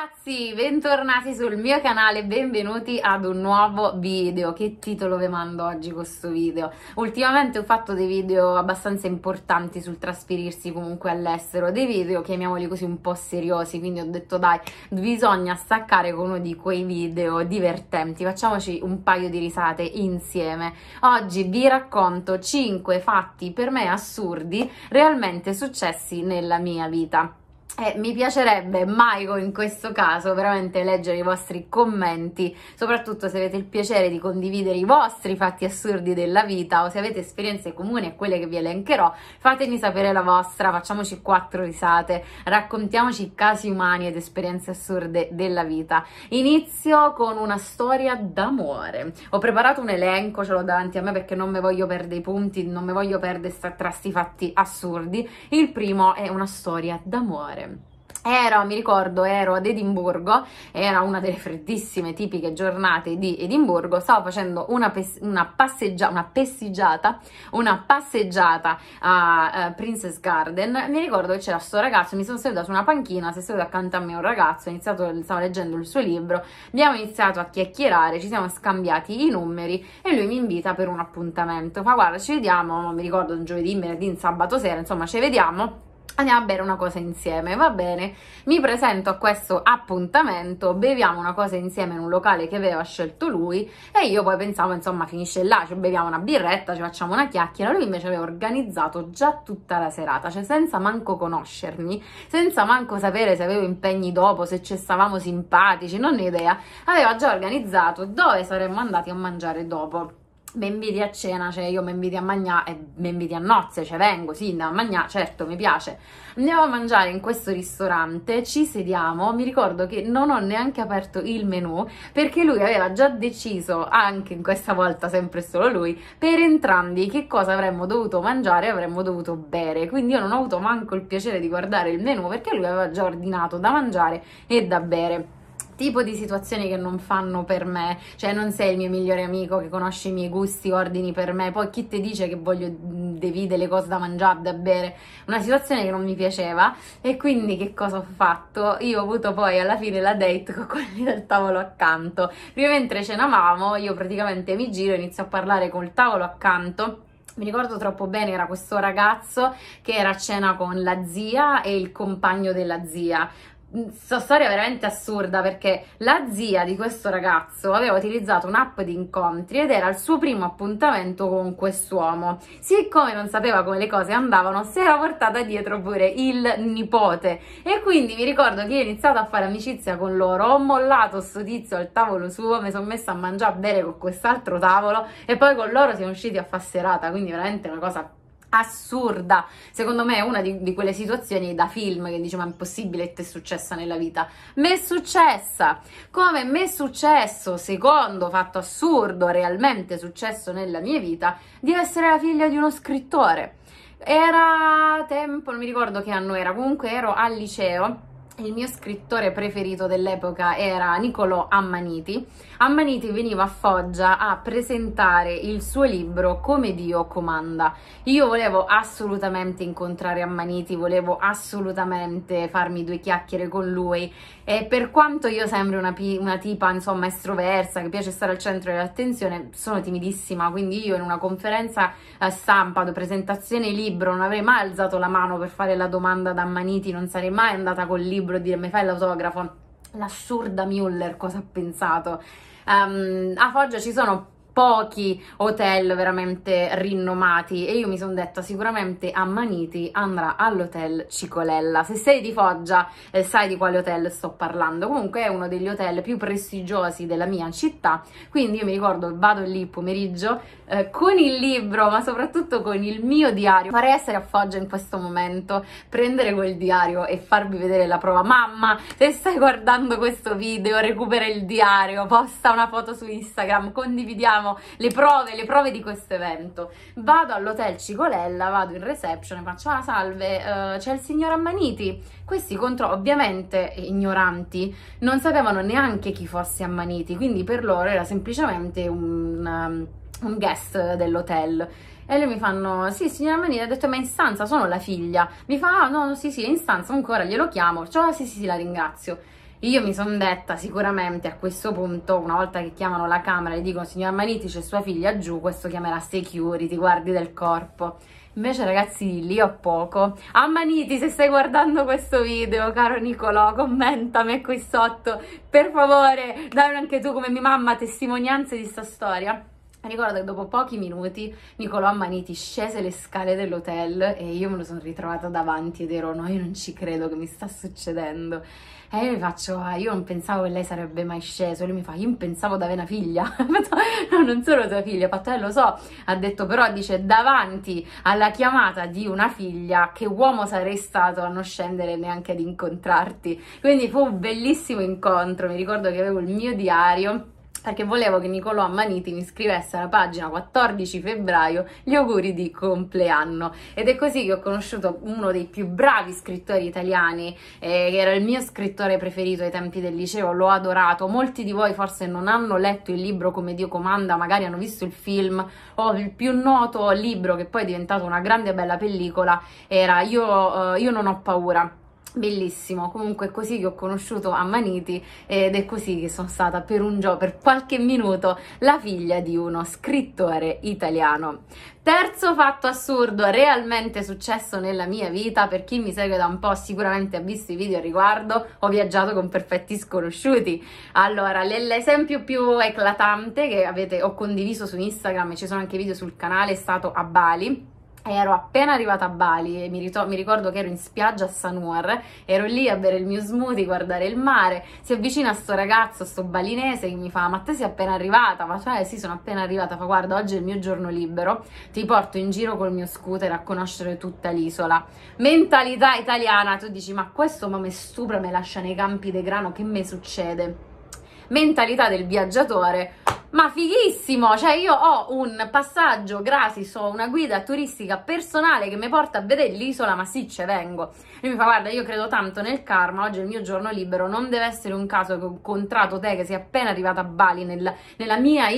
Ragazzi, bentornati sul mio canale, benvenuti ad un nuovo video. Che titolo vi mando oggi questo video? Ultimamente ho fatto dei video abbastanza importanti sul trasferirsi comunque all'estero, dei video chiamiamoli così un po' seriosi, quindi ho detto dai, bisogna staccare con uno di quei video divertenti, facciamoci un paio di risate insieme. Oggi vi racconto 5 fatti per me assurdi realmente successi nella mia vita. Mi piacerebbe, Maiko, in questo caso veramente leggere i vostri commenti, soprattutto se avete il piacere di condividere i vostri fatti assurdi della vita o se avete esperienze comuni a quelle che vi elencherò. Fatemi sapere la vostra, facciamoci 4 risate, raccontiamoci casi umani ed esperienze assurde della vita. Inizio con una storia d'amore. Ho preparato un elenco, ce l'ho davanti a me perché non mi voglio perdere i punti, non mi voglio perdere tra sti fatti assurdi. Il primo è una storia d'amore. Mi ricordo ero ad Edimburgo, era una delle freddissime tipiche giornate di Edimburgo, stavo facendo una passeggiata a Princess Garden. Mi ricordo che c'era sto ragazzo, mi sono seduta su una panchina, si è seduto accanto a me un ragazzo, stavo leggendo il suo libro, abbiamo iniziato a chiacchierare, ci siamo scambiati i numeri e lui mi invita per un appuntamento, fa guarda ci vediamo, mi ricordo un giovedì, mercoledì, sabato sera, insomma ci vediamo. Andiamo a bere una cosa insieme, va bene? Mi presento a questo appuntamento, beviamo una cosa insieme in un locale che aveva scelto lui e io poi pensavo, insomma, finisce là, ci beviamo una birretta, ci facciamo una chiacchiera. Lui invece aveva organizzato già tutta la serata, cioè senza manco conoscermi, senza manco sapere se avevo impegni dopo, se ci stavamo simpatici, non ne ho idea. Aveva già organizzato dove saremmo andati a mangiare dopo. Mi inviti a cena, cioè io mi inviti a mangià e mi inviti a nozze, cioè vengo, sì, andiamo a mangià, certo, mi piace. Andiamo a mangiare in questo ristorante, ci sediamo, mi ricordo che non ho neanche aperto il menù perché lui aveva già deciso, anche in questa volta sempre solo lui, per entrambi che cosa avremmo dovuto mangiare e avremmo dovuto bere, quindi io non ho avuto manco il piacere di guardare il menù perché lui aveva già ordinato da mangiare e da bere. Tipo di situazioni che non fanno per me, cioè non sei il mio migliore amico che conosce i miei gusti, ordini per me, poi chi ti dice che voglio divide le cose da mangiare, da bere, una situazione che non mi piaceva e quindi che cosa ho fatto? Io ho avuto poi alla fine la date con quelli del tavolo accanto, prima mentre cenavamo io praticamente mi giro e inizio a parlare col tavolo accanto. Mi ricordo troppo bene, era questo ragazzo che era a cena con la zia e il compagno della zia. Sto storia veramente assurda perché la zia di questo ragazzo aveva utilizzato un'app di incontri ed era il suo primo appuntamento con quest'uomo. Siccome non sapeva come le cose andavano, si era portata dietro pure il nipote e quindi mi ricordo che io ho iniziato a fare amicizia con loro, ho mollato sto tizio al tavolo suo, mi sono messa a mangiare a bere con quest'altro tavolo e poi con loro siamo usciti a fa serata, quindi veramente una cosa assurda, secondo me è una di quelle situazioni da film che dice ma è impossibile, ti è successa nella vita. Mi è successa, come mi è successo, secondo fatto assurdo realmente successo nella mia vita, di essere la figlia di uno scrittore. Era tempo, non mi ricordo che anno era, comunque ero al liceo. Il mio scrittore preferito dell'epoca era Niccolò Ammaniti. Ammaniti veniva a Foggia a presentare il suo libro Come Dio comanda. Io volevo assolutamente incontrare Ammaniti, volevo assolutamente farmi 2 chiacchiere con lui e per quanto io sembri una tipa insomma estroversa che piace stare al centro dell'attenzione, sono timidissima, quindi io in una conferenza stampa, presentazione libro, non avrei mai alzato la mano per fare la domanda ad Ammaniti, non sarei mai andata col libro a dire mi fai l'autografo. L'assurda Müller cosa ha pensato? A Foggia ci sono pochi hotel veramente rinomati e io mi sono detta sicuramente Ammaniti andrà all'hotel Cicolella. Se sei di Foggia sai di quale hotel sto parlando, comunque è uno degli hotel più prestigiosi della mia città, quindi io mi ricordo vado lì pomeriggio con il libro ma soprattutto con il mio diario. Farei essere a Foggia in questo momento, prendere quel diario e farvi vedere la prova. Mamma, se stai guardando questo video recupera il diario, posta una foto su Instagram, condividiamo le prove di questo evento. Vado all'hotel Cicolella, vado in reception e faccio ah salve, c'è il signor Ammaniti. Questi ovviamente ignoranti non sapevano neanche chi fosse Ammaniti, quindi per loro era semplicemente un guest dell'hotel. E lei mi fanno, sì signora Ammaniti, ha detto ma in stanza, sono la figlia. Mi fa, ah no, sì sì, è in stanza, ancora glielo chiamo, cioè, sì sì, la ringrazio. Io mi sono detta sicuramente a questo punto, una volta che chiamano la camera e dicono signor Ammaniti c'è sua figlia giù, questo chiamerà security, guardi del corpo. Invece ragazzi lì ho poco. Ammaniti, se stai guardando questo video, caro Niccolò, commentami qui sotto, per favore, dai anche tu come mia mamma testimonianze di sta storia. Ricordo che dopo pochi minuti Niccolò Ammaniti scese le scale dell'hotel e io me lo sono ritrovata davanti ed ero, no, io non ci credo che mi sta succedendo. E io mi faccio, io non pensavo che lei sarebbe mai sceso. Lui mi fa, io pensavo di avere una figlia. No, non sono tua figlia. Ho fatto, lo so. Ha detto, però, dice, davanti alla chiamata di una figlia, che uomo sarei stato a non scendere neanche ad incontrarti. Quindi fu un bellissimo incontro. Mi ricordo che avevo il mio diario, perché volevo che Niccolò Ammaniti mi scrivesse alla pagina 14 febbraio gli auguri di compleanno, ed è così che ho conosciuto uno dei più bravi scrittori italiani, che era il mio scrittore preferito ai tempi del liceo, l'ho adorato. Molti di voi forse non hanno letto il libro Come Dio comanda, magari hanno visto il film, o il più noto libro che poi è diventato una grande bella pellicola era Io non ho paura. Bellissimo. Comunque è così che ho conosciuto Ammaniti ed è così che sono stata per un giorno, per qualche minuto, la figlia di uno scrittore italiano. Terzo fatto assurdo realmente successo nella mia vita, per chi mi segue da un po' sicuramente ha visto i video a riguardo, ho viaggiato con perfetti sconosciuti. Allora, l'esempio più eclatante che ho condiviso su Instagram, e ci sono anche video sul canale, è stato a Bali. Ero appena arrivata a Bali e mi ricordo che ero in spiaggia a Sanur, ero lì a bere il mio smoothie, guardare il mare, si avvicina sto ragazzo, sto balinese, che mi fa, ma te sei appena arrivata? Ma cioè sì, sono appena arrivata. Fa, guarda, oggi è il mio giorno libero, ti porto in giro col mio scooter a conoscere tutta l'isola. Mentalità italiana, tu dici, ma questo ma mi stupra, me lascia nei campi de grano, che me succede? Mentalità del viaggiatore, ma fighissimo, cioè io ho un passaggio gratis, ho una guida turistica personale che mi porta a vedere l'isola, ma sì, ce vengo. Lui mi fa, guarda, io credo tanto nel karma, oggi è il mio giorno libero, non deve essere un caso che ho incontrato te che sei appena arrivata a Bali, nella mia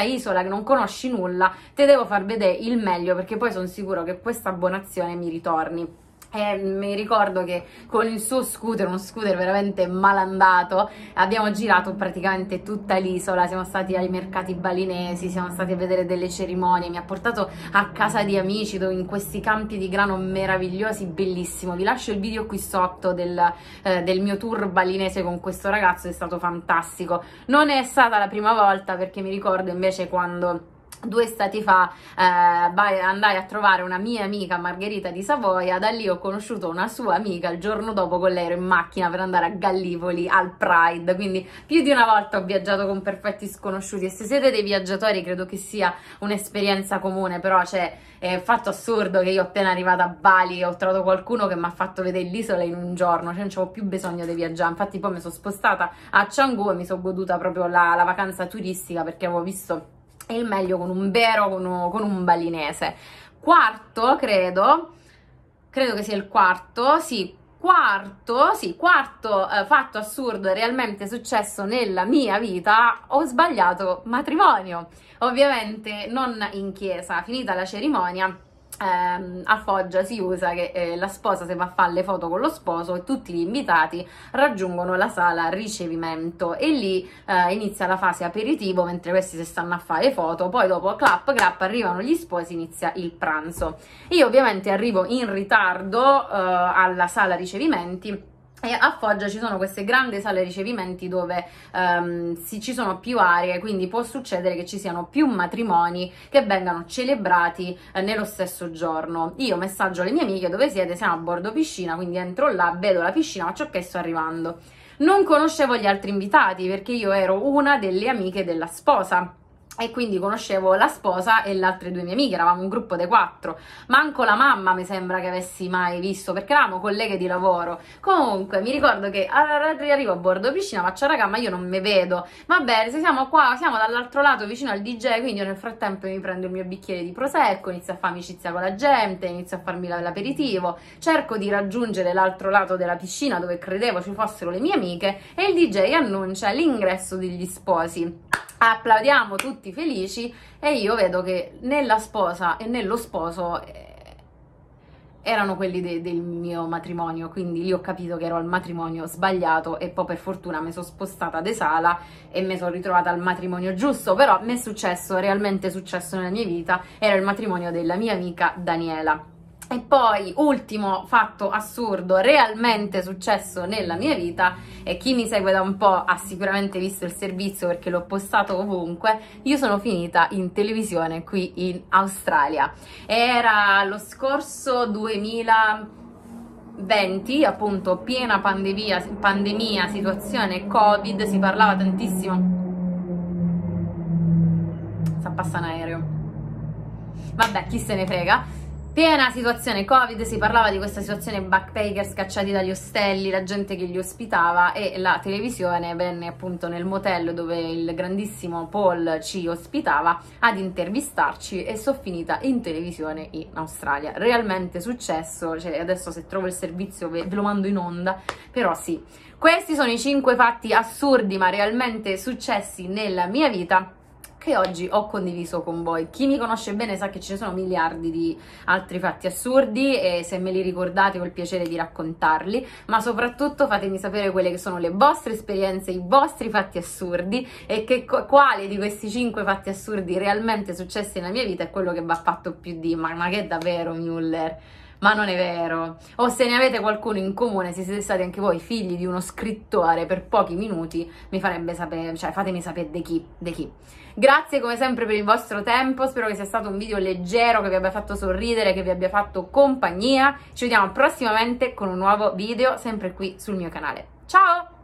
isola che non conosci nulla, te devo far vedere il meglio perché poi sono sicuro che questa abbonazione mi ritorni. Mi ricordo che con il suo scooter, uno scooter veramente malandato, abbiamo girato praticamente tutta l'isola, siamo stati ai mercati balinesi, siamo stati a vedere delle cerimonie, mi ha portato a casa di amici dove in questi campi di grano meravigliosi, bellissimo. Vi lascio il video qui sotto del mio tour balinese con questo ragazzo, è stato fantastico. Non è stata la prima volta, perché mi ricordo invece quando 2 stati fa andai a trovare una mia amica Margherita di Savoia, da lì ho conosciuto una sua amica, il giorno dopo con lei ero in macchina per andare a Gallipoli al Pride, quindi più di una volta ho viaggiato con perfetti sconosciuti, e se siete dei viaggiatori credo che sia un'esperienza comune, però c'è il fatto assurdo che io appena arrivata a Bali ho trovato qualcuno che mi ha fatto vedere l'isola in un giorno, cioè non c'avevo più bisogno di viaggiare, infatti poi mi sono spostata a Canggu e mi sono goduta proprio la vacanza turistica perché avevo visto il meglio con un balinese. Quarto, credo che sia il quarto, quarto fatto assurdo realmente successo nella mia vita, ho sbagliato matrimonio, ovviamente non in chiesa. Finita la cerimonia, a Foggia si usa che la sposa se va a fare le foto con lo sposo e tutti gli invitati raggiungono la sala ricevimento e lì inizia la fase aperitivo mentre questi si stanno a fare foto, poi dopo clap clap arrivano gli sposi, inizia il pranzo. Io ovviamente arrivo in ritardo alla sala ricevimenti. E a Foggia ci sono queste grandi sale ricevimenti dove ci sono più aree, quindi può succedere che ci siano più matrimoni che vengano celebrati nello stesso giorno. Io messaggio alle mie amiche, dove siete? Siamo a bordo piscina, quindi entro là, vedo la piscina, faccio ok, sto arrivando. Non conoscevo gli altri invitati perché io ero una delle amiche della sposa. E quindi conoscevo la sposa e le altre 2 mie amiche, eravamo un gruppo dei 4, manco la mamma mi sembra che avessi mai visto, perché eravamo colleghe di lavoro. Comunque mi ricordo che arrivo a bordo piscina, faccio raga, ma io non mi vedo, va bene, se siamo qua, siamo dall'altro lato vicino al DJ, quindi io nel frattempo mi prendo il mio bicchiere di prosecco, inizio a fare amicizia con la gente, inizio a farmi l'aperitivo, cerco di raggiungere l'altro lato della piscina dove credevo ci fossero le mie amiche e il DJ annuncia l'ingresso degli sposi. Applaudiamo tutti felici e io vedo che nella sposa e nello sposo erano quelli del mio matrimonio, quindi lì ho capito che ero al matrimonio sbagliato e poi per fortuna mi sono spostata de sala e mi sono ritrovata al matrimonio giusto. Però mi è successo, realmente è successo nella mia vita, era il matrimonio della mia amica Daniela. E poi, ultimo fatto assurdo, realmente successo nella mia vita, e chi mi segue da un po' ha sicuramente visto il servizio perché l'ho postato ovunque, io sono finita in televisione qui in Australia. Era lo scorso 2020, appunto piena pandemia, situazione Covid, si parlava tantissimo. Sta passando un aereo. Vabbè, chi se ne frega. Piena situazione Covid, si parlava di questa situazione backpacker scacciati dagli ostelli, la gente che li ospitava, e la televisione venne appunto nel motel dove il grandissimo Paul ci ospitava ad intervistarci, e sono finita in televisione in Australia. Realmente successo, cioè adesso se trovo il servizio ve lo mando in onda, però sì. Questi sono i 5 fatti assurdi ma realmente successi nella mia vita che oggi ho condiviso con voi. Chi mi conosce bene sa che ci sono miliardi di altri fatti assurdi, e se me li ricordate ho il piacere di raccontarli, ma soprattutto fatemi sapere quelle che sono le vostre esperienze, i vostri fatti assurdi, e quale di questi 5 fatti assurdi realmente successi nella mia vita è quello che va fatto più di ma che è davvero Müller? Ma non è vero. O se ne avete qualcuno in comune, se siete stati anche voi figli di uno scrittore per pochi minuti, mi farebbe sapere, cioè fatemi sapere di chi. Grazie come sempre per il vostro tempo, spero che sia stato un video leggero, che vi abbia fatto sorridere, che vi abbia fatto compagnia. Ci vediamo prossimamente con un nuovo video, sempre qui sul mio canale. Ciao!